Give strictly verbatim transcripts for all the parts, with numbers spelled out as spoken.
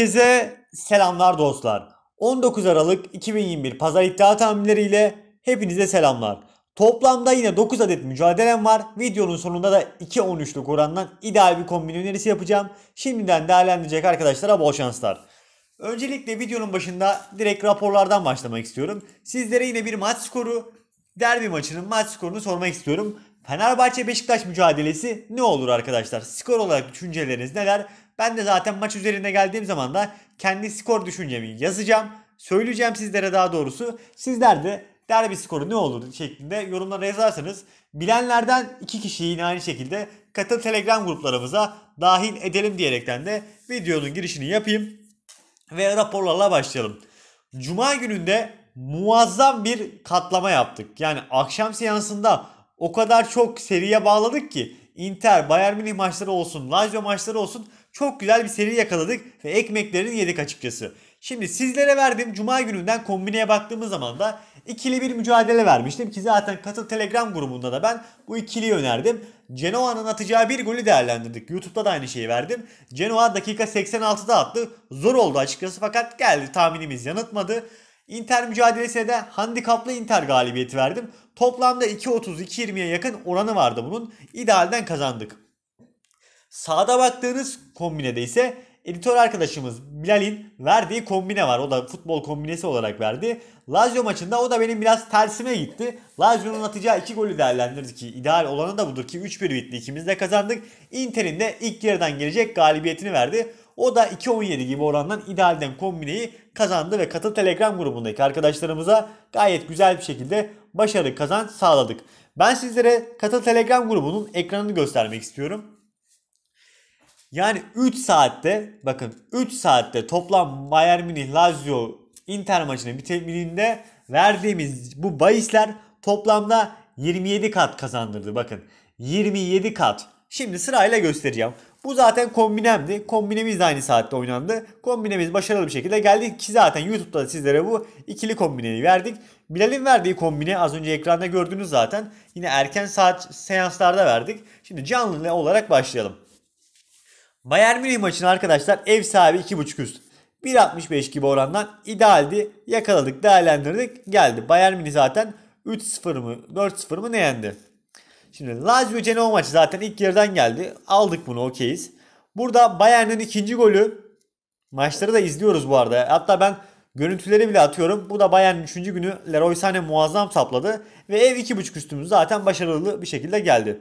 Herkese selamlar dostlar. on dokuz Aralık iki bin yirmi bir Pazar iddia tahminleriyle hepinize selamlar. Toplamda yine dokuz adet mücadelem var. Videonun sonunda da iki on üçlük orandan ideal bir kombin önerisi yapacağım. Şimdiden değerlendirecek arkadaşlara bol şanslar. Öncelikle videonun başında direkt raporlardan başlamak istiyorum. Sizlere yine bir maç skoru, derbi maçının maç skorunu sormak istiyorum. Fenerbahçe Beşiktaş mücadelesi ne olur arkadaşlar? Skor olarak düşünceleriniz neler? Ben de zaten maç üzerine geldiğim zaman da kendi skor düşüncemi yazacağım. Söyleyeceğim sizlere daha doğrusu. Sizler de derbi skoru ne olur şeklinde yorumlara yazarsanız. Bilenlerden iki kişiyi yine aynı şekilde katıl Telegram gruplarımıza dahil edelim diyerekten de videonun girişini yapayım. Ve raporlarla başlayalım. Cuma gününde muazzam bir katlama yaptık. Yani akşam seansında o kadar çok seriye bağladık ki Inter, Bayern Münih maçları olsun, Lazio maçları olsun çok güzel bir seri yakaladık ve ekmeklerini yedik açıkçası. Şimdi sizlere verdiğim Cuma gününden kombineye baktığımız zaman da ikili bir mücadele vermiştim ki zaten katıl Telegram grubunda da ben bu ikiliyi önerdim. Genoa'nın atacağı bir golü değerlendirdik. YouTube'da da aynı şeyi verdim. Genoa dakika seksen altıda attı. Zor oldu açıkçası fakat geldi, tahminimiz yanıltmadı. Inter mücadelesine de handikaplı Inter galibiyeti verdim. Toplamda iki otuz iki yirmiye yakın oranı vardı bunun. İdealden kazandık. Sağda baktığınız kombinede ise editör arkadaşımız Bilal'in verdiği kombine var. O da futbol kombinesi olarak verdi. Lazio maçında o da benim biraz tersime gitti. Lazio'nun atacağı iki golü değerlendirdik ki ideal olanı da budur ki üç bir bitti. İkimiz de kazandık. Inter'in de ilk yarıdan gelecek galibiyetini verdi. O da iki on yedi gibi orandan idealden kombineyi kazandı ve katıl Telegram grubundaki arkadaşlarımıza gayet güzel bir şekilde başarı kazanç sağladık. Ben sizlere katıl Telegram grubunun ekranını göstermek istiyorum. Yani üç saatte bakın üç saatte toplam Bayern Münih, Lazio, Inter maçının bitiminde verdiğimiz bu bahisler toplamda yirmi yedi kat kazandırdı. Bakın yirmi yedi kat. Şimdi sırayla göstereceğim. Bu zaten kombinemdi. Kombinemiz de aynı saatte oynandı. Kombinemiz başarılı bir şekilde geldi ki zaten YouTube'da da sizlere bu ikili kombineyi verdik. Bilal'in verdiği kombine az önce ekranda gördünüz zaten. Yine erken saat seanslarda verdik. Şimdi canlı olarak başlayalım. Bayern Münih maçını arkadaşlar ev sahibi iki buçuk üst bir altmış beş gibi orandan idealdi. Yakaladık, değerlendirdik, geldi. Bayern Münih zaten üç sıfır mı dört sıfır mı ne yendi? Şimdi Lazio Genoa maçı zaten ilk yarıdan geldi. Aldık bunu, okeyiz. Burada Bayern'in ikinci golü. Maçları da izliyoruz bu arada. Hatta ben görüntüleri bile atıyorum. Bu da Bayern'in üçüncü günü. Leroy Sane muazzam sapladı. Ve ev iki buçuk üstümüz zaten başarılı bir şekilde geldi.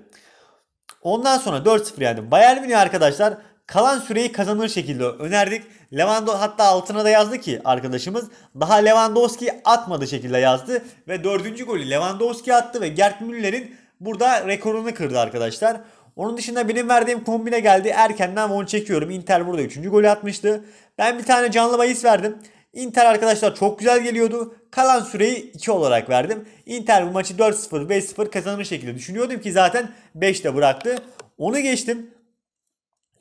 Ondan sonra dört sıfır yendi. Bayern Münih arkadaşlar kalan süreyi kazanır şekilde önerdik. Lewandowski hatta altına da yazdı ki arkadaşımız daha Lewandowski atmadı şekilde yazdı. Ve dördüncü golü Lewandowski attı ve Gerd Müller'in burada rekorunu kırdı arkadaşlar. Onun dışında benim verdiğim kombine geldi. Erkenden onu çekiyorum. Inter burada üçüncü golü atmıştı. Ben bir tane canlı bahis verdim. Inter arkadaşlar çok güzel geliyordu. Kalan süreyi iki olarak verdim. Inter bu maçı dört sıfır beş sıfır kazanır şekilde düşünüyordum ki zaten beşte bıraktı. Onu geçtim.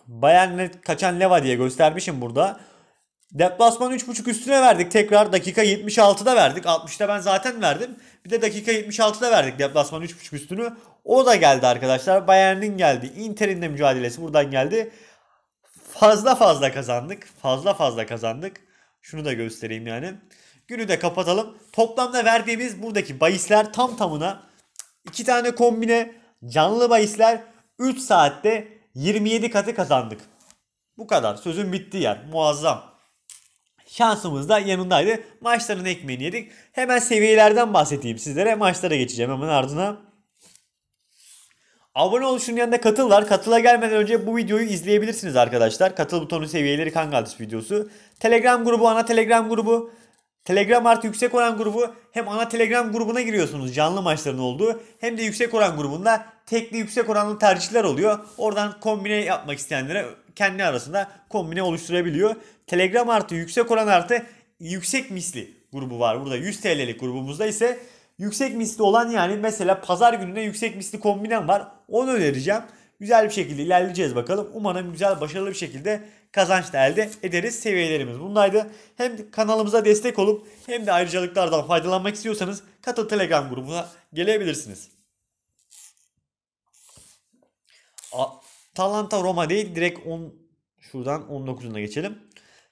Bayern'e kaçan Leva diye göstermişim burada. Deplasman üç buçuk üstüne verdik tekrar. Dakika yetmiş altıda verdik. altmışta ben zaten verdim. Bir de dakika yetmiş altıda verdik deplasman üç buçuk üstünü. O da geldi arkadaşlar. Bayern'in geldi. Inter'in de mücadelesi buradan geldi. Fazla fazla kazandık. Fazla fazla kazandık. Şunu da göstereyim yani. Günü de kapatalım. Toplamda verdiğimiz buradaki bahisler tam tamına iki tane kombine canlı bahisler üç saatte yirmi yedi katı kazandık. Bu kadar. Sözün bittiği yer. Muazzam. Şansımız da yanındaydı. Maçların ekmeğini yedik. Hemen seviyelerden bahsedeyim sizlere. Maçlara geçeceğim hemen ardına. Abone oluşunun yanında katıl var. Katıla gelmeden önce bu videoyu izleyebilirsiniz arkadaşlar. Katıl butonu seviyeleri Kangal Tips videosu. Telegram grubu, ana Telegram grubu. Telegram artı yüksek oran grubu. Hem ana Telegram grubuna giriyorsunuz canlı maçların olduğu. Hem de yüksek oran grubunda tekli yüksek oranlı tercihler oluyor. Oradan kombine yapmak isteyenlere kendi arasında kombine oluşturabiliyor. Telegram artı yüksek oran artı yüksek misli grubu var. Burada yüz TL'lik grubumuzda ise yüksek misli olan yani mesela pazar gününe yüksek misli kombinem var. Onu önereceğim. Güzel bir şekilde ilerleyeceğiz bakalım. Umarım güzel, başarılı bir şekilde kazanç da elde ederiz. Seviyelerimiz bundaydı. Hem kanalımıza destek olup hem de ayrıcalıklardan faydalanmak istiyorsanız katıl Telegram grubuna gelebilirsiniz. Atalanta Roma değil. Direkt on şuradan on dokuzuna geçelim.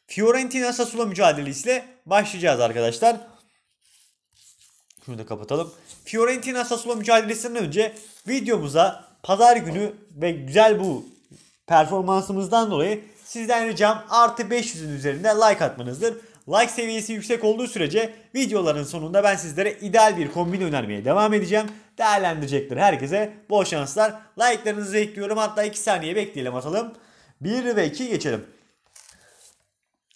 Fiorentina Sassuolo mücadelesiyle başlayacağız arkadaşlar. Şunu da kapatalım. Fiorentina Sassuolo mücadelesinden önce videomuza pazar günü ve güzel bu performansımızdan dolayı sizden ricam artı beş yüzün üzerinde like atmanızdır. Like seviyesi yüksek olduğu sürece videoların sonunda ben sizlere ideal bir kombin önermeye devam edeceğim. Değerlendirecektir herkese. Bol şanslar. Like'larınızı ekliyorum. Hatta iki saniye bekleyelim, atalım. bir ve iki geçelim.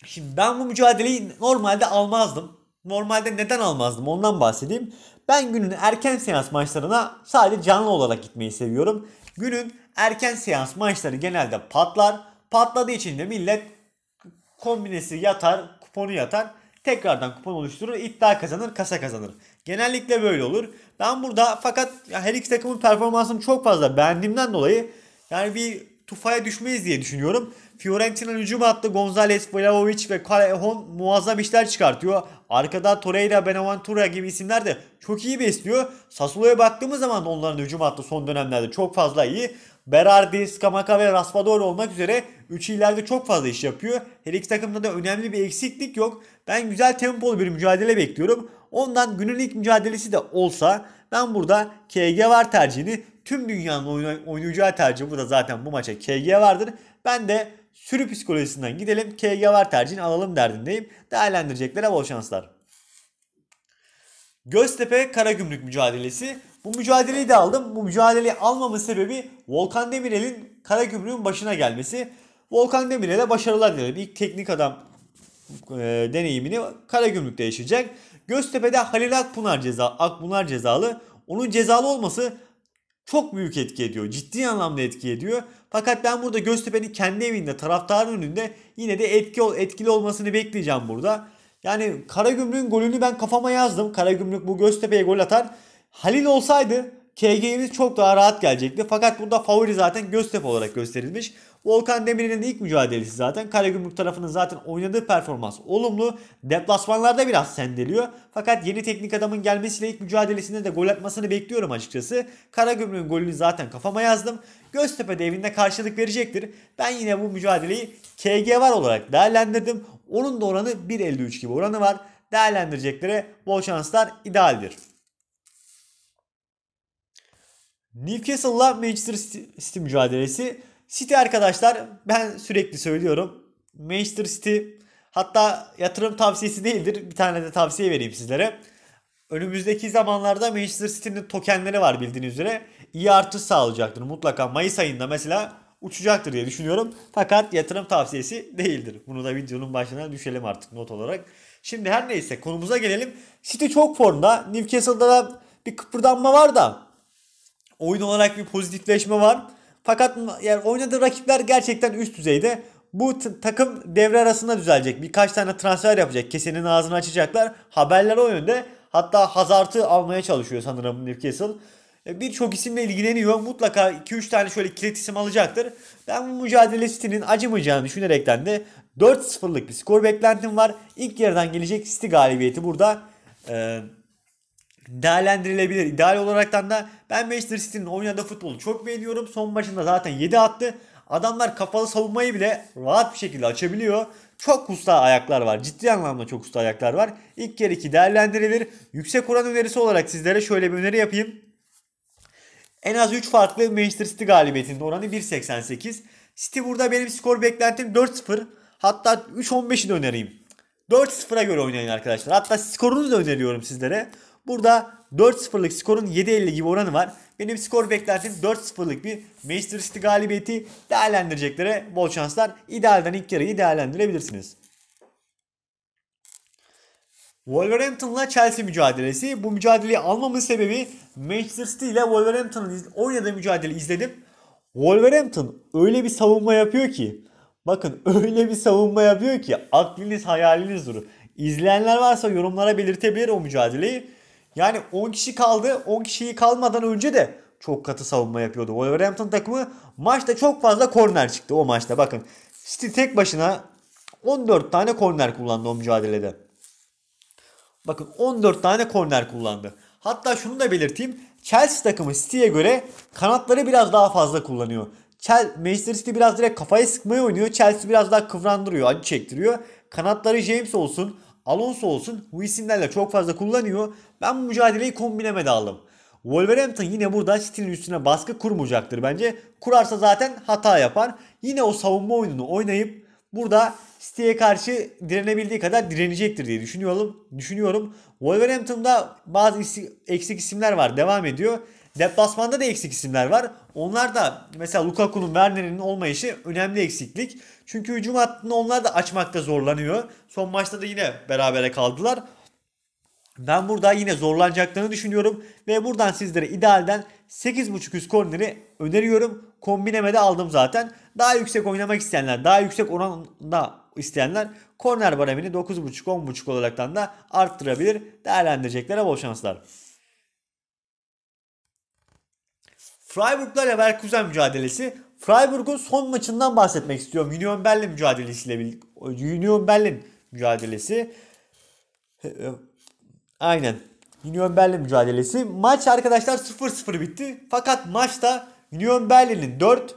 Şimdi ben bu mücadeleyi normalde almazdım. Normalde neden almazdım ondan bahsedeyim. Ben günün erken seans maçlarına sadece canlı olarak gitmeyi seviyorum. Günün erken seans maçları genelde patlar. Patladığı için de millet kombinesi yatar, kuponu yatar. Tekrardan kupon oluşturur, iddia kazanır, kasa kazanır. Genellikle böyle olur. Ben burada fakat her iki takımın performansını çok fazla beğendiğimden dolayı yani bir tufaya düşmeyiz diye düşünüyorum. Fiorentina'nın hücum hattı Gonzalez, Vlaovic ve Kalehon muazzam işler çıkartıyor. Arkada Torreira, Benaventura gibi isimler de çok iyi besliyor. Sassuolo'ya baktığımız zaman da onların hücum hattı son dönemlerde çok fazla iyi. Berardi, Scamacca ve Raspadori olmak üzere üç ileride çok fazla iş yapıyor. Her iki takımda da önemli bir eksiklik yok. Ben güzel tempolu bir mücadele bekliyorum. Ondan günün ilk mücadelesi de olsa ben burada K G var tercihini, tüm dünyanın oynayacağı tercihi burada zaten bu maça K G vardır. Ben de sürü psikolojisinden gidelim, K G var tercihini alalım derdindeyim. Değerlendireceklere bol şanslar. Göztepe Karagümrük mücadelesi. Bu mücadeleyi de aldım. Bu mücadeleyi almamın sebebi Volkan Demirel'in Karagümrük'ün başına gelmesi. Volkan Demirel'e başarılar dilerim. İlk teknik adam e, deneyimini Karagümrük'te yaşayacak. Göztepe'de Halil Akpınar, ceza, Akpınar cezalı. Onun cezalı olması çok büyük etki ediyor. Ciddi anlamda etki ediyor. Fakat ben burada Göztepe'nin kendi evinde, taraftarın önünde yine de etki, etkili olmasını bekleyeceğim burada. Yani Karagümrük'ün golünü ben kafama yazdım. Karagümrük bu Göztepe'ye gol atar. Halil olsaydı K G'miz çok daha rahat gelecekti. Fakat burada favori zaten Göztepe olarak gösterilmiş. Volkan Demirel'in ilk mücadelesi zaten. Karagümrük tarafının zaten oynadığı performans olumlu. Deplasmanlarda biraz sendeliyor. Fakat yeni teknik adamın gelmesiyle ilk mücadelesinde de gol atmasını bekliyorum açıkçası. Karagümrük'ün golünü zaten kafama yazdım. Göztepe de evinde karşılık verecektir. Ben yine bu mücadeleyi K G var olarak değerlendirdim. Onun da oranı bir elli üç gibi oranı var. Değerlendireceklere bol şanslar, idealdir. Newcastle'la Manchester City mücadelesi. City arkadaşlar, ben sürekli söylüyorum. Manchester City hatta yatırım tavsiyesi değildir. Bir tane de tavsiye vereyim sizlere. Önümüzdeki zamanlarda Manchester City'nin tokenleri var bildiğiniz üzere. İyi artış sağlayacaktır. Mutlaka Mayıs ayında mesela uçacaktır diye düşünüyorum. Fakat yatırım tavsiyesi değildir. Bunu da videonun başına düşelim artık not olarak. Şimdi her neyse konumuza gelelim. City çok formda. Newcastle'da da bir kıpırdanma var da oyun olarak bir pozitifleşme var. Fakat yani oynadığı rakipler gerçekten üst düzeyde. Bu takım devre arasında düzelecek. Birkaç tane transfer yapacak. Kesenin ağzını açacaklar. Haberler o yönde. Hatta Hazard'ı almaya çalışıyor sanırım Newcastle. Birçok isimle ilgileniyor. Mutlaka iki üç tane şöyle kilit isim alacaktır. Ben bu mücadele City'nin acımayacağını düşünerekten de dört sıfırlık bir skor beklentim var. İlk yarıdan gelecek City galibiyeti burada Ee, değerlendirilebilir. İdeal olaraktan da ben Manchester City'nin oynadığı futbolu çok beğeniyorum. Son maçında zaten yedi attı. Adamlar kapalı savunmayı bile rahat bir şekilde açabiliyor. Çok usta ayaklar var. Ciddi anlamda çok usta ayaklar var. İlk yarı iki değerlendirilir. Yüksek oran önerisi olarak sizlere şöyle bir öneri yapayım. En az üç farklı Manchester City galibiyetinin oranı bir seksen sekiz. City burada benim skor beklentim dört sıfır. Hatta üç on beşi de önereyim. dört sıfıra göre oynayın arkadaşlar. Hatta skorunuzu da öneriyorum sizlere. Burada dört sıfırlık skorun yedi elli gibi oranı var. Benim skor beklentim dört sıfırlık bir Manchester City galibiyeti. Değerlendireceklere bol şanslar. İdealden ilk yarıyı değerlendirebilirsiniz. Wolverhampton'la Chelsea mücadelesi. Bu mücadeleyi almamın sebebi Manchester City ile Wolverhampton'ın oynadığı mücadeleyi izledim. Wolverhampton öyle bir savunma yapıyor ki, bakın öyle bir savunma yapıyor ki aklınız hayaliniz durur. İzleyenler varsa yorumlara belirtebilir o mücadeleyi. Yani on kişi kaldı. on kişiyi kalmadan önce de çok katı savunma yapıyordu. Wolverhampton takımı maçta çok fazla korner çıktı o maçta. Bakın City tek başına on dört tane korner kullandı o mücadelede. Bakın on dört tane korner kullandı. Hatta şunu da belirteyim. Chelsea takımı City'ye göre kanatları biraz daha fazla kullanıyor. Manchester City biraz direkt kafaya sıkmaya oynuyor. Chelsea biraz daha kıvrandırıyor, acı çektiriyor. Kanatları James olsun, Alonso olsun, bu isimlerle çok fazla kullanıyor. Ben bu mücadeleyi kombinemede aldım. Wolverhampton yine burada City'nin üstüne baskı kurmayacaktır bence. Kurarsa zaten hata yapar. Yine o savunma oyununu oynayıp burada City'ye karşı direnebildiği kadar direnecektir diye düşünüyorum. Düşünüyorum. Wolverhampton'da bazı eksik isimler var, devam ediyor. Deplasmanda da eksik isimler var. Onlar da mesela Lukaku'nun, Werner'in olmayışı önemli eksiklik. Çünkü hücum hattını onlar da açmakta zorlanıyor. Son maçta da yine berabere kaldılar. Ben burada yine zorlanacaklarını düşünüyorum. Ve buradan sizlere idealden sekiz buçuk üst korneri öneriyorum. Kombinemede aldım zaten. Daha yüksek oynamak isteyenler, daha yüksek oranda isteyenler korner baremini dokuz buçuk on buçuk olaraktan da arttırabilir. Değerlendireceklere bol şanslar. Freiburg'la Leverkusen mücadelesi. Freiburg'un son maçından bahsetmek istiyorum. Union Berlin mücadelesiyle birlikte. Union Berlin mücadelesi. Aynen. Union Berlin mücadelesi. Maç arkadaşlar sıfır sıfır bitti. Fakat maçta Union Berlin'in dört,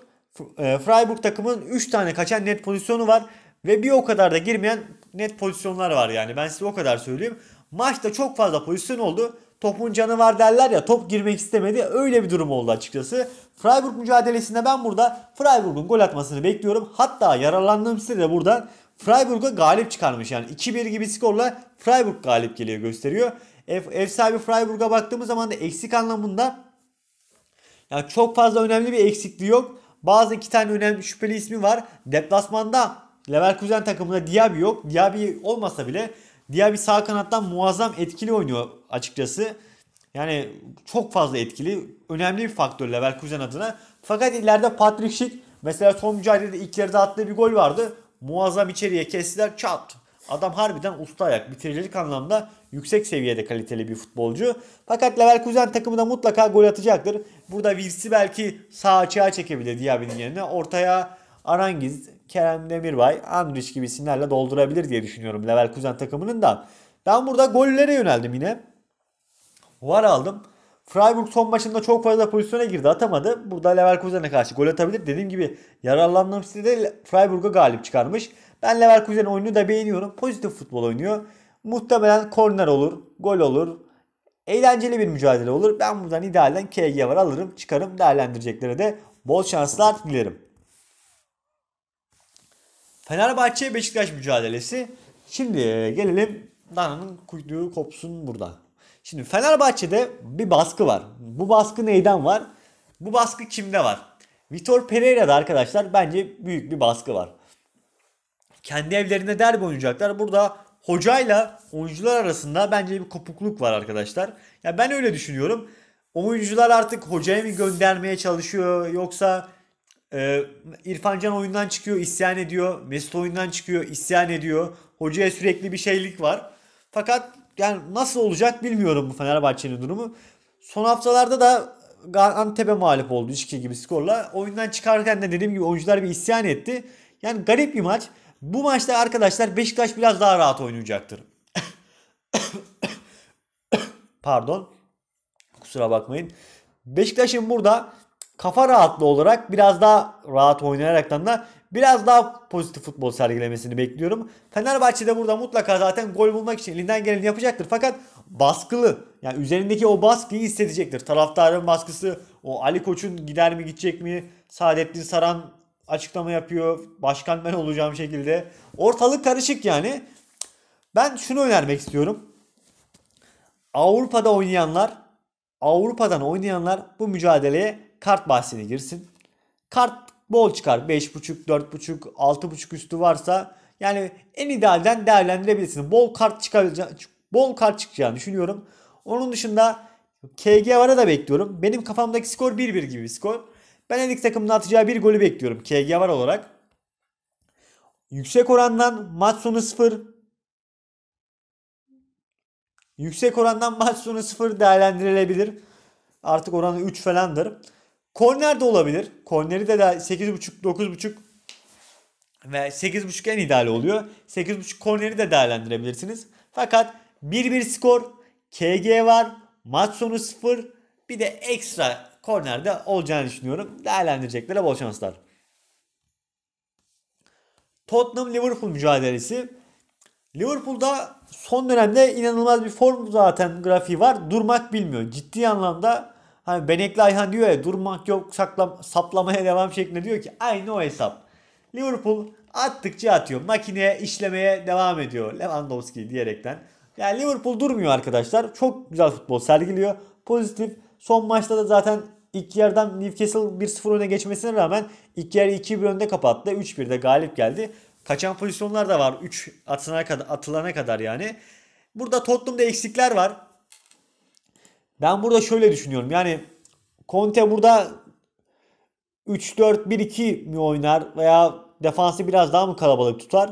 Freiburg takımının üç tane kaçan net pozisyonu var. Ve bir o kadar da girmeyen net pozisyonlar var yani. Ben size o kadar söyleyeyim. Maçta çok fazla pozisyon oldu. Topun canı var derler ya, top girmek istemedi. Öyle bir durum oldu açıkçası. Freiburg mücadelesinde ben burada Freiburg'un gol atmasını bekliyorum. Hatta yararlandığım sitede de buradan Freiburg'a galip çıkarmış. Yani iki bir gibi skorla Freiburg galip geliyor gösteriyor. Ev, ev sahibi Freiburg'a baktığımız zaman da eksik anlamında yani çok fazla önemli bir eksikliği yok. Bazı iki tane önemli şüpheli ismi var. Deplasmanda Leverkusen takımında Diaby yok. Diaby olmasa bile Diaby sağ kanattan muazzam etkili oynuyor açıkçası. Yani çok fazla etkili. Önemli bir faktör Leverkusen adına. Fakat ileride Patrick Schick mesela son mücadelede ilk yarıda attığı bir gol vardı. Muazzam içeriye kestiler. Çat. Adam harbiden usta ayak. Bitiricilik anlamda yüksek seviyede kaliteli bir futbolcu. Fakat Leverkusen takımı da mutlaka gol atacaktır. Burada Virsi belki sağ açığa çekebilir Diaby'nin yerine. Ortaya Arangiz, Kerem Demirbay, Andrić gibi isimlerle doldurabilir diye düşünüyorum Leverkusen takımının da. Ben burada gollere yöneldim yine. Var aldım. Freiburg son maçında çok fazla pozisyona girdi, atamadı. Burada Leverkusen'e karşı gol atabilir. Dediğim gibi yararlandığım sitede Freiburg'a galip çıkarmış. Ben Leverkusen'in oyununu da beğeniyorum. Pozitif futbol oynuyor. Muhtemelen korner olur, gol olur. Eğlenceli bir mücadele olur. Ben buradan idealden K G var alırım, çıkarım. Değerlendireceklere de bol şanslar dilerim. Fenerbahçe Beşiktaş mücadelesi. Şimdi gelelim dananın kuyruğu kopsun burada. Şimdi Fenerbahçe'de bir baskı var. Bu baskı neyden var? Bu baskı kimde var? Vitor Pereira'da arkadaşlar bence büyük bir baskı var. Kendi evlerinde derbi oynayacaklar. Burada hocayla oyuncular arasında bence bir kopukluk var arkadaşlar. Ya ben öyle düşünüyorum. Oyuncular artık hocaya mı göndermeye çalışıyor yoksa Ee, İrfan Can oyundan çıkıyor, isyan ediyor. Mesut oyundan çıkıyor, isyan ediyor. Hocaya sürekli bir şeylik var. Fakat yani nasıl olacak bilmiyorum bu Fenerbahçe'nin durumu. Son haftalarda da Antep'e mağlup oldu üç iki gibi skorla. Oyundan çıkarken de dediğim gibi oyuncular bir isyan etti. Yani garip bir maç. Bu maçta arkadaşlar Beşiktaş biraz daha rahat oynayacaktır. Pardon. Kusura bakmayın. Beşiktaş'ın burada kafa rahatlığı olarak biraz daha rahat oynayaraktan da biraz daha pozitif futbol sergilemesini bekliyorum. Fenerbahçe de burada mutlaka zaten gol bulmak için elinden geleni yapacaktır. Fakat baskılı, yani üzerindeki o baskıyı hissedecektir. Taraftarın baskısı, o Ali Koç'un gider mi gidecek mi? Saadettin Saran açıklama yapıyor. Başkan ben olacağım şekilde. Ortalık karışık yani. Ben şunu önermek istiyorum. Avrupa'da oynayanlar, Avrupa'dan oynayanlar bu mücadeleye kart bahsine girsin. Kart bol çıkar. beş buçuk, dört buçuk, altı buçuk üstü varsa yani en idealden değerlendirebilirsiniz. Bol kart çıkaracağı, bol kart çıkacağını düşünüyorum. Onun dışında K G var'a da bekliyorum. Benim kafamdaki skor bir bir gibi bir skor. Ben en ilk takımın atacağı bir golü bekliyorum K G var olarak. Yüksek orandan maç sonu sıfır. Yüksek orandan maç sonu sıfır değerlendirilebilir. Artık oranı üç falandır. Korner de olabilir. Korneri de sekiz buçuk, dokuz buçuk ve sekiz buçuk en ideal oluyor. sekiz buçuk korneri de değerlendirebilirsiniz. Fakat bir bir skor, K G var, maç sonu sıfır, bir de ekstra kornerde olacağını düşünüyorum. Değerlendireceklere bol şanslar. Tottenham Liverpool mücadelesi. Liverpool'da son dönemde inanılmaz bir form zaten grafiği var. Durmak bilmiyor. Ciddi anlamda hani Benekli Ayhan diyor ya, durmak yok, saklam, saplamaya devam şeklinde diyor ki aynı o hesap. Liverpool attıkça atıyor. Makineye işlemeye devam ediyor Lewandowski diyerekten. Yani Liverpool durmuyor arkadaşlar. Çok güzel futbol sergiliyor. Pozitif. Son maçta da zaten ilk yarıdan Newcastle bir sıfır öne geçmesine rağmen ilk yarı iki bir önde kapattı. üç bir'de galip geldi. Kaçan pozisyonlar da var. üç atılana kadar, atılana kadar yani. Burada Tottenham'da eksikler var. Ben burada şöyle düşünüyorum. Yani Conte burada üç dört bir iki mi oynar veya defansı biraz daha mı kalabalık tutar?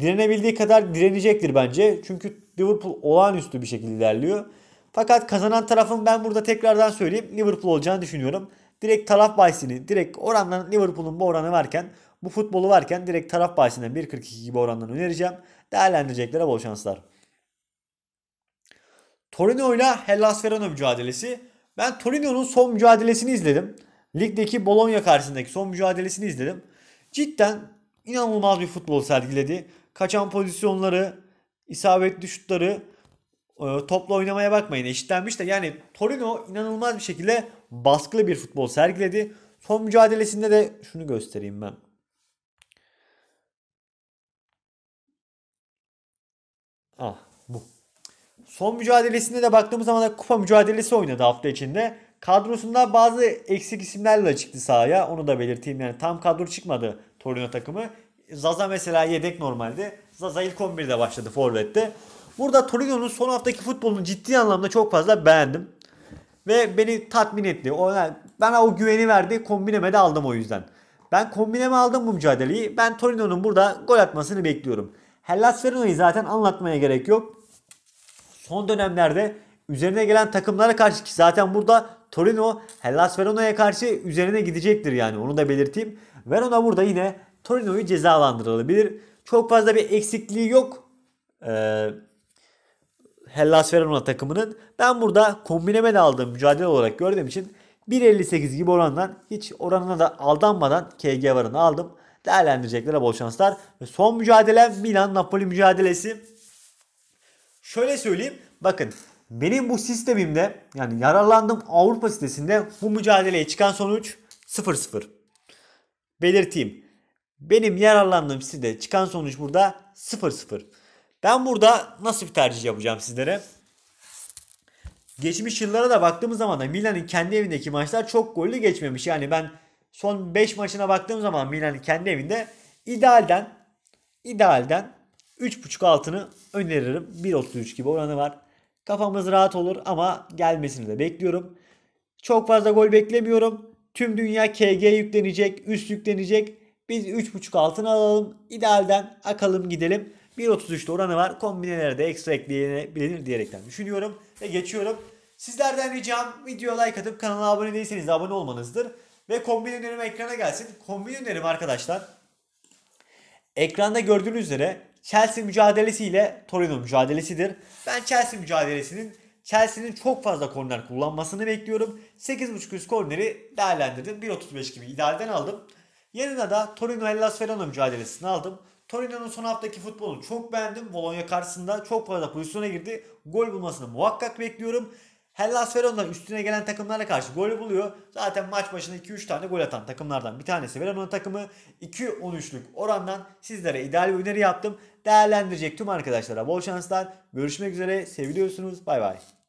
Direnebildiği kadar direnecektir bence. Çünkü Liverpool olağanüstü bir şekilde ilerliyor. Fakat kazanan tarafın ben burada tekrardan söyleyeyim Liverpool olacağını düşünüyorum. Direkt taraf bahisini, direkt orandan Liverpool'un bu oranı varken, bu futbolu varken direkt taraf bahisinden bir kırk iki gibi orandan önereceğim. Değerlendireceklere bol şanslar. Torino ile Hellas Verona mücadelesi. Ben Torino'nun son mücadelesini izledim. Ligdeki Bologna karşısındaki son mücadelesini izledim. Cidden inanılmaz bir futbol sergiledi. Kaçan pozisyonları, isabetli şutları, topla oynamaya bakmayın eşitlenmiş de yani Torino inanılmaz bir şekilde baskılı bir futbol sergiledi. Son mücadelesinde de şunu göstereyim ben. Ah bu. Son mücadelesinde de baktığımız zaman da kupa mücadelesi oynadı hafta içinde. Kadrosunda bazı eksik isimlerle çıktı sahaya. Onu da belirteyim yani tam kadro çıkmadı Torino takımı. Zaza mesela yedek normalde. Zaza ilk on bir'de başladı forvette. Burada Torino'nun son haftaki futbolunu ciddi anlamda çok fazla beğendim. Ve beni tatmin etti. O, yani bana o güveni verdi. Kombineme de aldım o yüzden. Ben kombineme aldım bu mücadeleyi. Ben Torino'nun burada gol atmasını bekliyorum. Hellas Verona'yı zaten anlatmaya gerek yok. Son dönemlerde üzerine gelen takımlara karşı ki zaten burada Torino Hellas Verona'ya karşı üzerine gidecektir yani. Onu da belirteyim. Verona burada yine Torino'yu cezalandırılabilir. Çok fazla bir eksikliği yok. Eee... Hellas Verona takımının ben burada kombineme de aldığım mücadele olarak gördüğüm için bir elli sekiz gibi orandan hiç oranına da aldanmadan K G varını aldım. Değerlendireceklere bol şanslar. Ve son mücadele Milan-Napoli mücadelesi. Şöyle söyleyeyim. Bakın benim bu sistemimde yani yararlandığım Avrupa sitesinde bu mücadeleye çıkan sonuç sıfır sıfır. Belirteyim. Benim yararlandığım sitede çıkan sonuç burada sıfır sıfır. Ben burada nasıl bir tercih yapacağım sizlere? Geçmiş yıllara da baktığımız zaman da Milan'ın kendi evindeki maçlar çok gollü geçmemiş. Yani ben son beş maçına baktığım zaman Milan'ın kendi evinde idealden idealden üç buçuk altını öneririm. bir otuz üç gibi oranı var. Kafamız rahat olur ama gelmesini de bekliyorum. Çok fazla gol beklemiyorum. Tüm dünya K G yüklenecek, üst yüklenecek. Biz üç buçuk altını alalım. İdealden akalım gidelim. bir otuz üç'te oranı var. Kombinelere de ekstra ekleyebilir diyerekten düşünüyorum. Ve geçiyorum. Sizlerden ricam videoya like atıp kanala abone değilseniz de abone olmanızdır. Ve kombin önerim ekrana gelsin. Kombin önerim arkadaşlar. Ekranda gördüğünüz üzere Chelsea mücadelesi ile Torino mücadelesidir. Ben Chelsea mücadelesinin Chelsea'nin çok fazla korner kullanmasını bekliyorum. sekiz buçuk üst korneri değerlendirdim. bir otuz beş gibi idealden aldım. Yanına da Torino Hellas Verona mücadelesini aldım. Torino'nun son haftaki futbolunu çok beğendim. Bologna karşısında çok fazla pozisyona girdi. Gol bulmasını muhakkak bekliyorum. Hellas Verona üstüne gelen takımlara karşı gol buluyor. Zaten maç başına iki üç tane gol atan takımlardan bir tanesi Verona takımı. iki on üç'lük orandan sizlere ideal bir öneri yaptım. Değerlendirecek tüm arkadaşlara bol şanslar. Görüşmek üzere. Seviliyorsunuz. Bay bay.